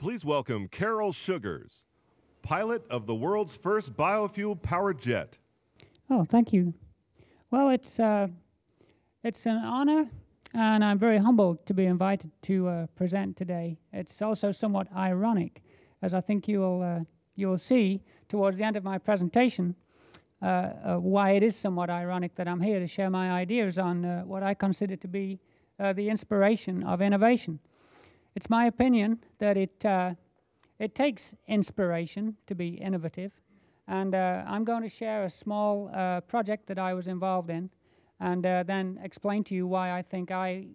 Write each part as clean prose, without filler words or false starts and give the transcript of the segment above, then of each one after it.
Please welcome Carol Sugars, pilot of the world's first biofuel-powered jet. Oh, thank you. Well, it's an honor, and I'm very humbled to be invited to present today. It's also somewhat ironic, as I think you'll see towards the end of my presentation, why it is somewhat ironic that I'm here to share my ideas on what I consider to be the inspiration of innovation. It's my opinion that it takes inspiration to be innovative, and I'm going to share a small project that I was involved in, and then explain to you why I think I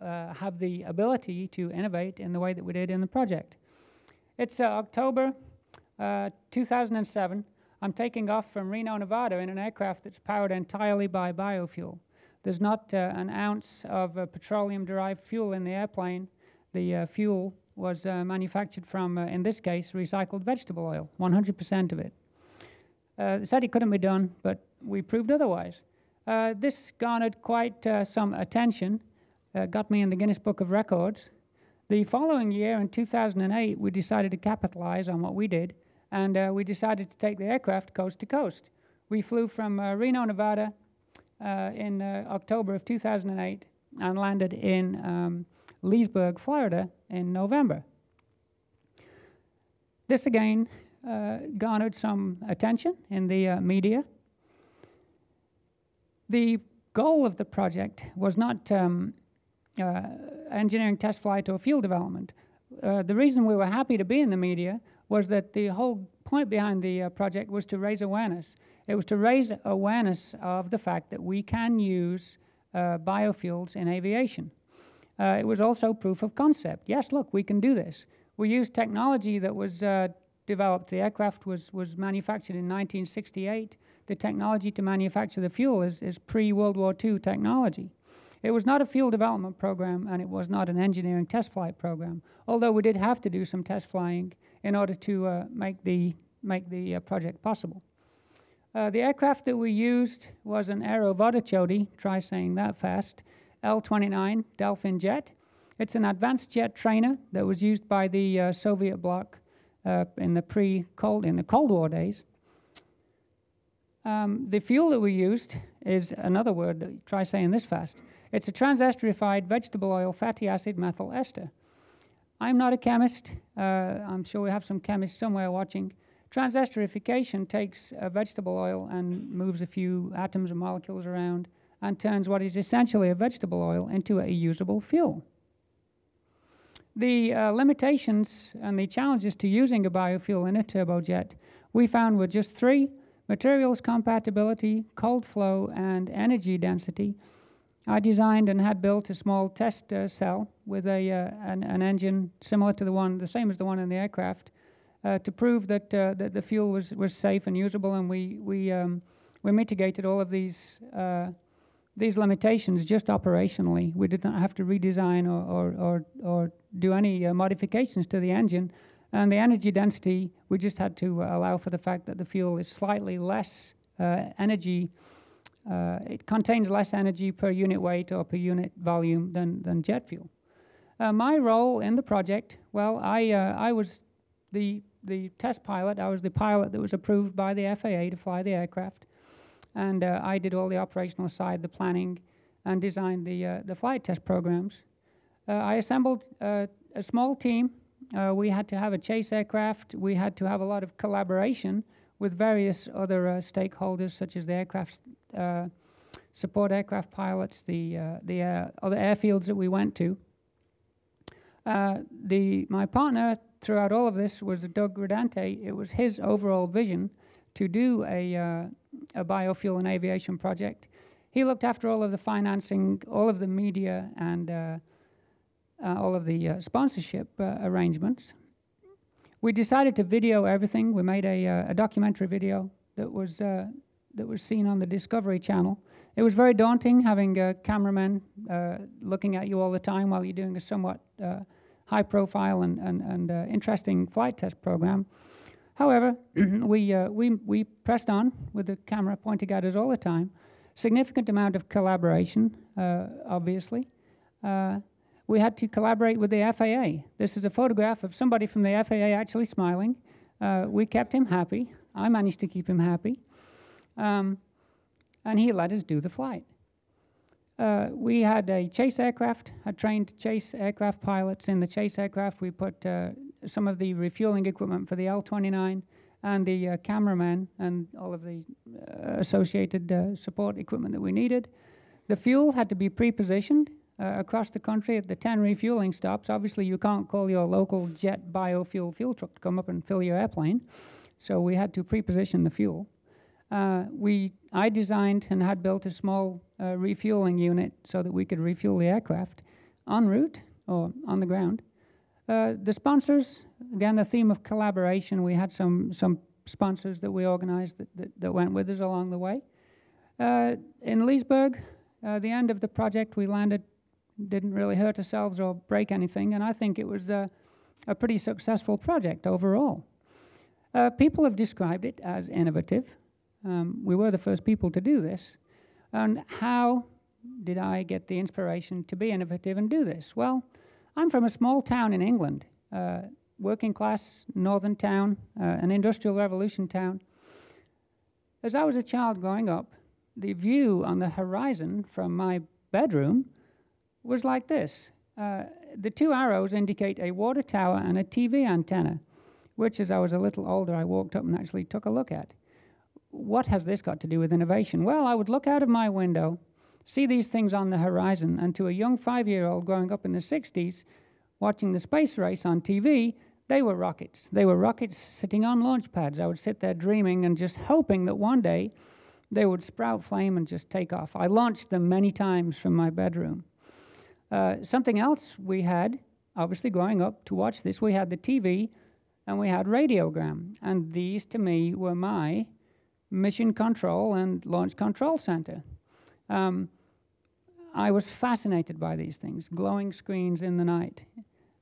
have the ability to innovate in the way that we did in the project. It's October 2007. I'm taking off from Reno, Nevada in an aircraft that's powered entirely by biofuel. There's not an ounce of petroleum-derived fuel in the airplane. The fuel was manufactured from, in this case, recycled vegetable oil, 100% of it. They said it couldn't be done, but we proved otherwise. This garnered quite some attention, got me in the Guinness Book of Records. The following year, in 2008, we decided to capitalize on what we did, and we decided to take the aircraft coast to coast. We flew from Reno, Nevada in October of 2008 and landed in Leesburg, Florida in November. This again garnered some attention in the media. The goal of the project was not engineering test flight or fuel development. The reason we were happy to be in the media was that the whole point behind the project was to raise awareness. It was to raise awareness of the fact that we can use biofuels in aviation. It was also proof of concept. Yes, look, we can do this. We used technology that was developed. The aircraft was manufactured in 1968. The technology to manufacture the fuel is pre-World War II technology. It was not a fuel development program, and it was not an engineering test flight program, although we did have to do some test flying in order to make the project possible. The aircraft that we used was an Aero Vodochody, try saying that fast, L-29 Dolphin Jet. It's an advanced jet trainer that was used by the Soviet bloc in the Cold War days. The fuel that we used is another word that try saying this fast. It's a transesterified vegetable oil, fatty acid methyl ester. I'm not a chemist. I'm sure we have some chemists somewhere watching. Transesterification takes a vegetable oil and moves a few atoms and molecules around and turns what is essentially a vegetable oil into a usable fuel. The limitations and the challenges to using a biofuel in a turbojet we found were just three: materials compatibility, cold flow, and energy density. I designed and had built a small test cell with an engine similar to the same as the one in the aircraft, to prove that that the fuel was safe and usable, and we mitigated all of these limitations just operationally. We did not have to redesign or do any modifications to the engine. And the energy density, we just had to allow for the fact that the fuel is slightly less energy. It contains less energy per unit weight or per unit volume than jet fuel. My role in the project, well, I was the test pilot. I was the pilot that was approved by the FAA to fly the aircraft. And I did all the operational side, the planning, and designed the flight test programs. I assembled a small team. We had to have a chase aircraft. We had to have a lot of collaboration with various other stakeholders, such as the aircraft support aircraft pilots, the other airfields that we went to. My partner throughout all of this was Doug Redante. It was his overall vision to do a biofuel and aviation project. He looked after all of the financing, all of the media, and all of the sponsorship arrangements. We decided to video everything. We made a documentary video that was seen on the Discovery Channel. It was very daunting having a cameraman looking at you all the time while you're doing a somewhat high-profile and interesting flight test program. However, we pressed on with the camera pointing at us all the time. Significant amount of collaboration, obviously. we had to collaborate with the FAA. This is a photograph of somebody from the FAA actually smiling. We kept him happy. I managed to keep him happy. And he let us do the flight. We had a chase aircraft. I trained chase aircraft pilots. In the chase aircraft, we put some of the refueling equipment for the L-29 and the cameraman and all of the associated support equipment that we needed. The fuel had to be pre-positioned across the country at the 10 refueling stops. Obviously, you can't call your local jet biofuel fuel truck to come up and fill your airplane. So we had to pre-position the fuel. I designed and had built a small refueling unit so that we could refuel the aircraft en route or on the ground. The sponsors, again, the theme of collaboration, we had some sponsors that we organized that went with us along the way. In Leesburg, the end of the project, we landed, didn't really hurt ourselves or break anything, and I think it was a pretty successful project overall. People have described it as innovative. We were the first people to do this. And how did I get the inspiration to be innovative and do this? Well, I'm from a small town in England, working class northern town, an industrial revolution town. As I was a child growing up, the view on the horizon from my bedroom was like this. The two arrows indicate a water tower and a TV antenna, which as I was a little older, I walked up and actually took a look at. What has this got to do with innovation? Well, I would look out of my window, see these things on the horizon, and to a young 5-year-old growing up in the 60s, watching the space race on TV, they were rockets. They were rockets sitting on launch pads. I would sit there dreaming and just hoping that one day they would sprout flame and just take off. I launched them many times from my bedroom. Something else we had, obviously growing up to watch this, we had the TV and we had radiogram. And these to me were my mission control and launch control center. I was fascinated by these things, glowing screens in the night.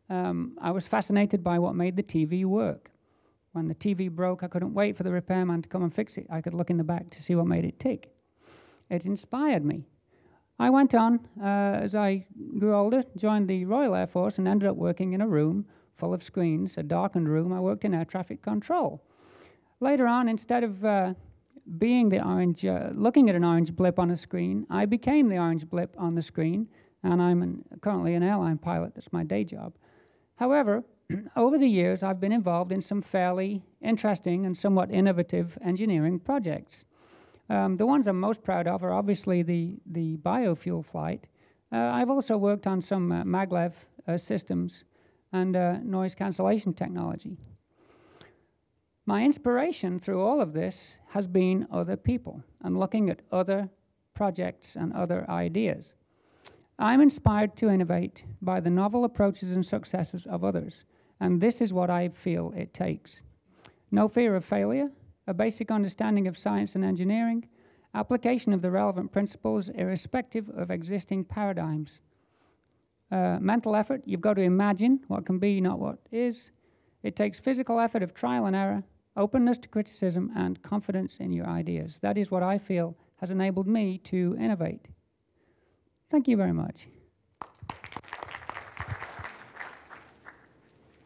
I was fascinated by what made the TV work. When the TV broke, I couldn't wait for the repairman to come and fix it. I could look in the back to see what made it tick. It inspired me. I went on, as I grew older, joined the Royal Air Force and ended up working in a room full of screens, a darkened room. I worked in air traffic control. Later on, instead of being the orange, looking at an orange blip on a screen, I became the orange blip on the screen, and I'm currently an airline pilot. That's my day job. However, over the years, I've been involved in some fairly interesting and somewhat innovative engineering projects. The ones I'm most proud of are obviously the biofuel flight. I've also worked on some maglev systems and noise cancellation technology. My inspiration through all of this has been other people and looking at other projects and other ideas. I'm inspired to innovate by the novel approaches and successes of others, and this is what I feel it takes. No fear of failure, a basic understanding of science and engineering, application of the relevant principles irrespective of existing paradigms. Mental effort, you've got to imagine what can be, not what is. It takes physical effort of trial and error, openness to criticism, and confidence in your ideas. That is what I feel has enabled me to innovate. Thank you very much.